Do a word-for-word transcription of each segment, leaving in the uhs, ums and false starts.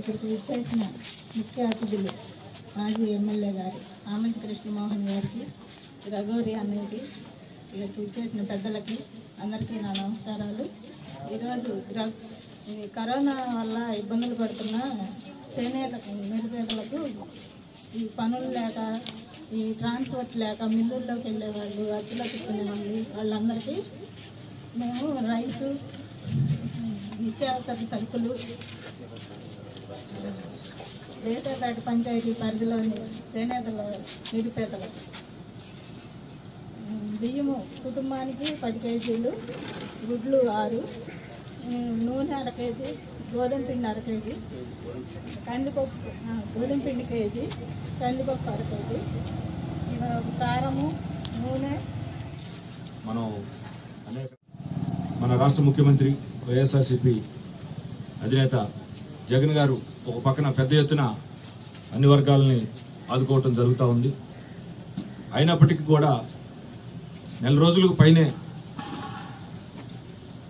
ఇక్కడికి విచ్చేసిన ముఖ్య అతిథులు మాజీ ఎమ్మెల్యే గారు ఆమంచి కృష మోహన్ గారికి, రఘోరి అన్నయ్యకి, ఇక్కడికి విచ్చేసిన పెద్దలకి అందరికీ నా నమస్కారాలు. ఈరోజు కరోనా వల్ల ఇబ్బందులు పడుతున్న చేనేతలకు, నిరుపేదలకు ఈ పనులు లేక, ఈ ట్రాన్స్పోర్ట్ లేక మిల్లుల్లోకి వెళ్ళేవాళ్ళు, అచ్చులో తిప్పుకునేవాళ్ళు, వాళ్ళందరికీ మేము రైసు, నిత్యావసర సరుకులు దేశాపేట పంచాయతీ పరిధిలోని చేనేతల నిరుపేదలకు బియ్యము కుటుంబానికి పది కేజీలు, గుడ్లు ఆరు, నూనె అర కేజీ, గోధుమ పిండి అర కేజీ, కందిపప్పు గోధుమ పిండి కేజీ, కందిపప్పు అర కేజీ, కారము, నూనె. మనం అనేక మన రాష్ట్ర ముఖ్యమంత్రి వైఎస్ఆర్సిపి అధినేత జగన్ గారు ఒక పక్కన పెద్ద ఎత్తున అన్ని వర్గాలని ఆదుకోవటం జరుగుతూ ఉంది. అయినప్పటికీ కూడా నెల రోజులకు పైనే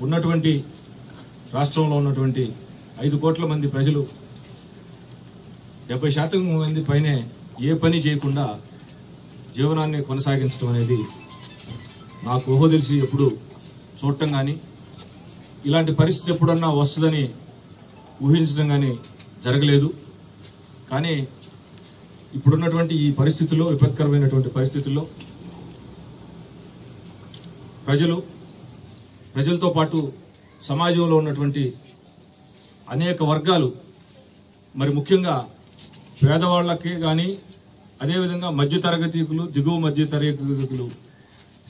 ఉన్నటువంటి రాష్ట్రంలో ఉన్నటువంటి ఐదు కోట్ల మంది ప్రజలు డెబ్బై శాతం మంది పైనే ఏ పని చేయకుండా జీవనాన్ని కొనసాగించడం అనేది నాకు ఊహ తెలిసి ఎప్పుడు చూడటం కానీ, ఇలాంటి పరిస్థితి ఎప్పుడన్నా వస్తుందని ఊహించడం కానీ జరగలేదు. కానీ ఇప్పుడున్నటువంటి ఈ పరిస్థితుల్లో, విపత్కరమైనటువంటి పరిస్థితుల్లో ప్రజలు, ప్రజలతో పాటు సమాజంలో ఉన్నటువంటి అనేక వర్గాలు, మరి ముఖ్యంగా పేదవాళ్ళకే కానీ అదేవిధంగా మధ్యతరగతికులు, దిగువ మధ్యతరగతికులు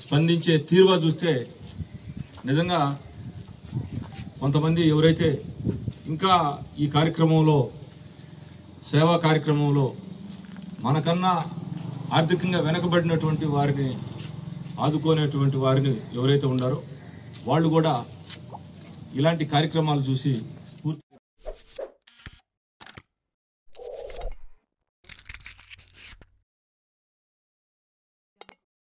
స్పందించే తీరుగా చూస్తే నిజంగా కొంతమంది ఎవరైతే ఇంకా ఈ కార్యక్రమంలో, సేవా కార్యక్రమంలో మనకన్నా ఆర్థికంగా వెనకబడినటువంటి వారిని ఆదుకునేటువంటి వారిని ఎవరైతే ఉన్నారో వాళ్ళు కూడా ఇలాంటి కార్యక్రమాలు చూసి